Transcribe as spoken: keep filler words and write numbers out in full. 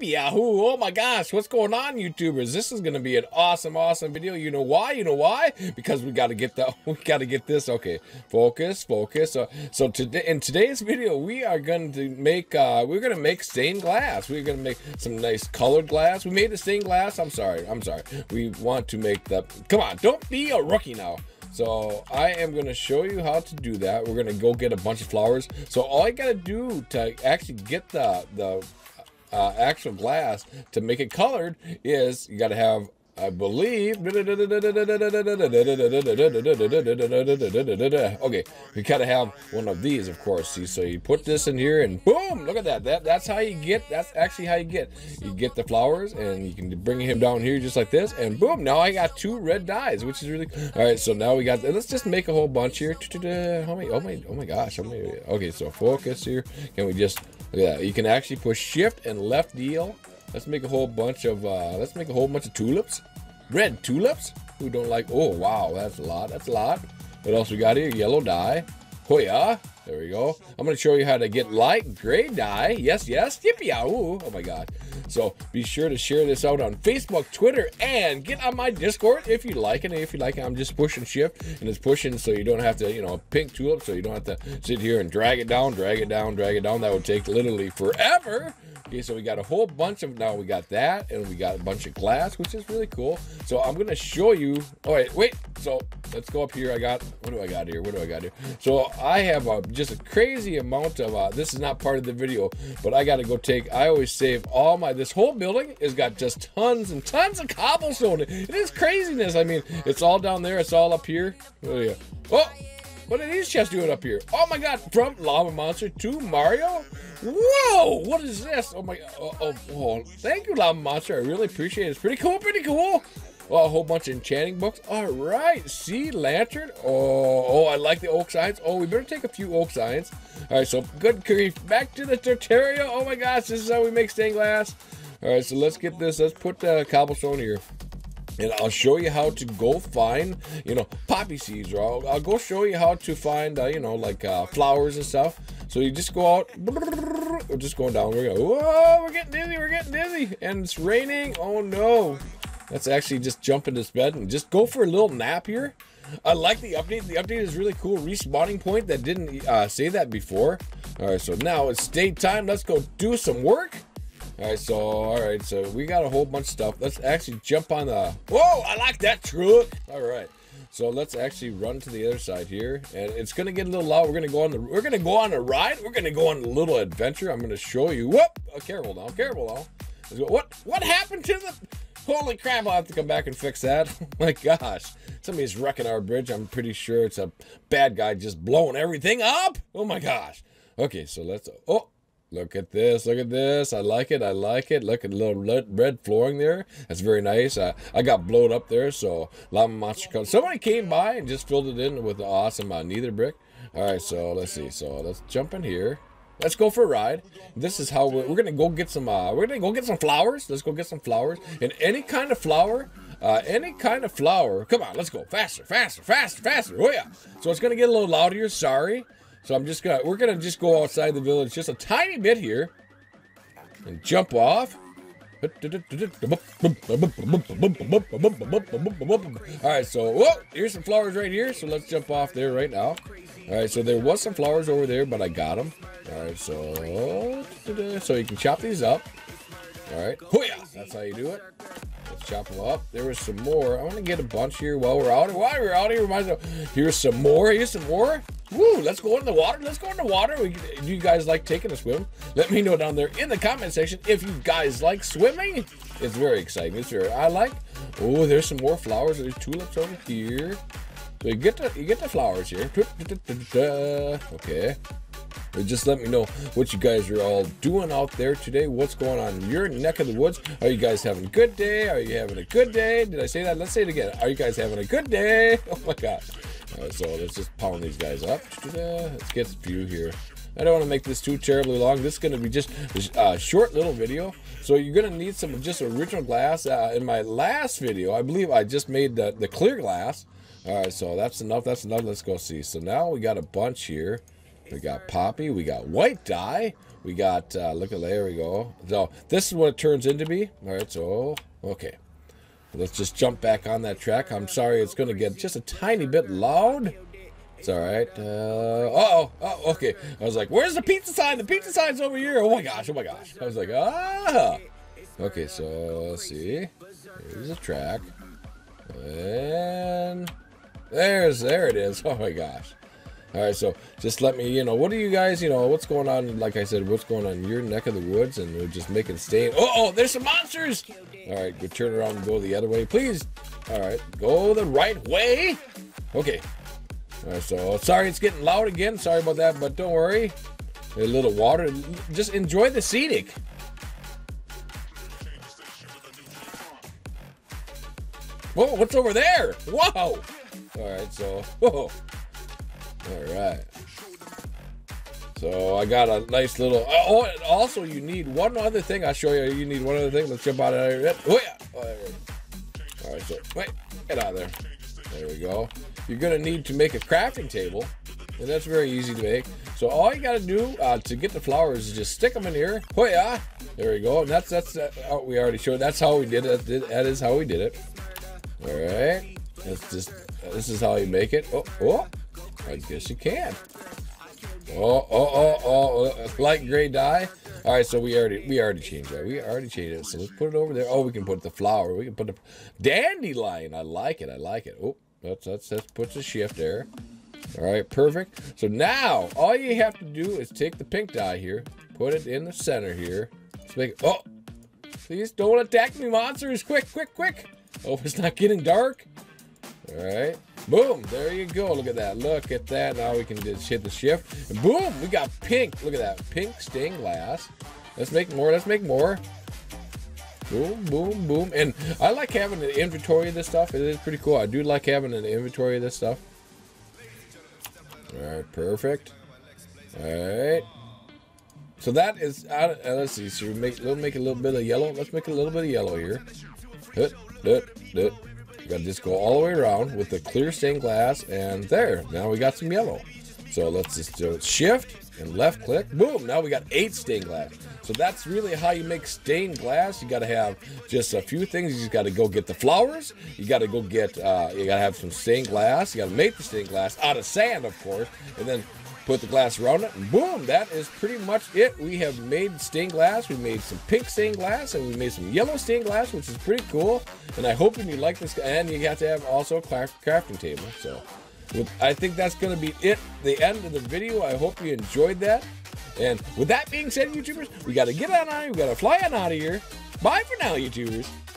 Yippee Yahoo! Oh my gosh, what's going on, YouTubers? This is gonna be an awesome, awesome video. You know why? You know why? Because we gotta get the, we gotta get this. Okay, focus, focus. So, so today in today's video, we are going to make, uh, we're gonna make stained glass. We're gonna make some nice colored glass. We made the stained glass. I'm sorry, I'm sorry. We want to make the. Come on, don't be a rookie now. So I am going to show you how to do that. We're going to go get a bunch of flowers. So all I got to do to actually get the, the uh, actual glass to make it colored is you got to have, I believe, okay, we got to have one of these, of course. See, so you put this in here and boom, look at that. That that's how you get, that's actually how you get. You get the flowers and you can bring him down here just like this and boom, now I got two red dyes, which is really, all right, so now we got, let's just make a whole bunch here. How many, oh my, oh my gosh, how many, okay, so focus here. Can we just, yeah, you can actually push shift and left deal. Let's make a whole bunch of, uh, let's make a whole bunch of tulips. Red tulips? Who don't like, oh wow, that's a lot, that's a lot. What else we got here? Yellow dye. Oh yeah, there we go. I'm gonna show you how to get light gray dye. Yes, yes, yippee yahoo, oh my God. So be sure to share this out on Facebook, Twitter, and get on my Discord if you like it. If you like it, I'm just pushing shift and it's pushing so you don't have to, you know, pink tulip, so you don't have to sit here and drag it down, drag it down, drag it down. That would take literally forever. Okay, so we got a whole bunch of, now we got that and we got a bunch of glass, which is really cool. So I'm gonna show you, all right, wait, so let's go up here. I got, what do I got here? What do I got here? So I have a, just a crazy amount of, uh, this is not part of the video, but I gotta go take, I always save all my, this whole building has got just tons and tons of cobblestone. It is craziness. I mean, it's all down there. It's all up here. Oh, yeah. Oh, what are these chests doing up here? Oh my God, from Llama Monster to Mario? Whoa, what is this? Oh my, oh, oh, oh. Thank you, Llama Monster. I really appreciate it. It's pretty cool, pretty cool. Oh, a whole bunch of enchanting books. All right, sea lantern. Oh, oh, I like the oak signs. Oh, we better take a few oak signs. All right, so good grief. Back to the terraria. Oh my gosh, this is how we make stained glass. All right, so let's get this. Let's put the cobblestone here. And I'll show you how to go find, you know, poppy seeds, or I'll, I'll go show you how to find, uh, you know, like uh, flowers and stuff. So you just go out, we're just going down. We're going, whoa, we're getting dizzy, we're getting dizzy. And it's raining, oh no. Let's actually just jump in this bed and just go for a little nap here. I like the update. The update is really cool. Respawning point, that didn't uh, say that before. All right, so now it's daytime. Let's go do some work. All right, so, all right, so we got a whole bunch of stuff. Let's actually jump on the, whoa, I like that truck. All right, so let's actually run to the other side here. And it's gonna get a little loud. We're gonna go on the, we're gonna go on a ride. We're gonna go on a little adventure. I'm gonna show you, whoop, oh, careful now, careful now. Let's go, what, what happened to the, holy crap, I'll have to come back and fix that. Oh my gosh, somebody's wrecking our bridge. I'm pretty sure it's a bad guy just blowing everything up. Oh my gosh. Okay, so let's, oh, look at this, look at this. I like it, I like it. Look at a little red flooring there. That's very nice. I, I got blown up there, so Llama Monster. Somebody came by and just filled it in with the awesome uh, neither brick. All right, so let's see. So let's jump in here. Let's go for a ride. This is how we're, we're gonna go get some uh we're gonna go get some flowers. Let's go get some flowers and any kind of flower, uh any kind of flower. Come on, let's go faster, faster, faster, faster. Oh yeah, so it's gonna get a little loud here, sorry. So I'm just gonna, we're gonna just go outside the village just a tiny bit here and jump off. All right, so whoa, here's some flowers right here. So let's jump off there right now. All right, so there was some flowers over there, but I got them. All right, so so you can chop these up. All right, oh yeah, that's how you do it. Let's chop them up. There was some more. I want to get a bunch here while we're out. While we're out here, reminds me. Here's some more. Here's some more. Woo, let's go in the water. Let's go in the water. We, do you guys like taking a swim? Let me know down there in the comment section if you guys like swimming. It's very exciting. It's very, I like. Oh, there's some more flowers. There's tulips over here. So you get the, you get the flowers here. Okay. Just let me know what you guys are all doing out there today. What's going on in your neck of the woods? Are you guys having a good day? Are you having a good day? Did I say that? Let's say it again. Are you guys having a good day? Oh my gosh. All right, so let's just pound these guys up. Let's get a few here. I don't want to make this too terribly long. This is going to be just a short little video. So you're going to need some just original glass. Uh, in my last video, I believe I just made the, the clear glass. All right, so that's enough. That's enough. Let's go see. So now we got a bunch here. We got poppy. We got white dye. We got, uh, look at there we go. So this is what it turns into be. All right, so, okay. Let's just jump back on that track. I'm sorry it's going to get just a tiny bit loud. It's all right. Uh, uh-oh. Oh, okay. I was like, where's the pizza sign? The pizza sign's over here. Oh, my gosh. Oh, my gosh. I was like, ah. Okay, so let's see. Here's the track. And there's, there it is. Oh, my gosh. All right, so just let me, you know, what do you guys, you know, what's going on? Like I said, what's going on in your neck of the woods? And we're just making stay. Oh, oh, there's some monsters. All right, go turn around and go the other way, please. All right, go the right way. Okay. All right, so sorry it's getting loud again. Sorry about that, but don't worry. A little water. Just enjoy the scenic. Whoa, what's over there? Whoa. All right, so, whoa. All right, so I got a nice little, oh, and also you need one other thing. I'll show you, you need one other thing. Let's jump out of here. Oh, yeah. All right, so, wait, get out of there. There we go. You're gonna need to make a crafting table, and that's very easy to make. So all you gotta do uh, to get the flowers is just stick them in here. Oh, yeah, there we go. And that's, that's, uh, oh, we already showed, that's how we did it. That is how we did it. All right, that's just, this is how you make it. Oh, oh. I guess you can. Oh, oh, oh, oh, light gray dye. All right, so we already we already changed that. We already changed it. So let's put it over there. Oh, we can put the flower. We can put the dandelion. I like it. I like it. Oh, that's that's that puts a shift there. All right, perfect. So now all you have to do is take the pink dye here, put it in the center here. Let's make it, oh, please don't attack me, monsters! Quick, quick, quick! Oh, it's not getting dark. All right. Boom, there you go. Look at that. Look at that. Now we can just hit the shift. And boom, we got pink. Look at that. Pink stained glass. Let's make more. Let's make more. Boom, boom, boom. And I like having an inventory of this stuff. It is pretty cool. I do like having an inventory of this stuff. All right, perfect. All right. So that is, uh, let's see. So we make, we'll make a little bit of yellow. Let's make a little bit of yellow here. Hut, hut, hut. You gotta just go all the way around with the clear stained glass, and there, now we got some yellow. So let's just do shift and left click. Boom, now we got eight stained glass. So that's really how you make stained glass. You gotta have just a few things. You just gotta go get the flowers. You gotta go get, uh, you gotta have some stained glass. You gotta make the stained glass out of sand, of course, and then put the glass around it, and boom, that is pretty much it. We have made stained glass. We made some pink stained glass, and we made some yellow stained glass, which is pretty cool. And I hope you like this, and you have to have also a crafting table. So with, I think that's going to be it, the end of the video. I hope you enjoyed that. And with that being said, YouTubers, we got to get on out of here. We got to fly on out of here. Bye for now, YouTubers.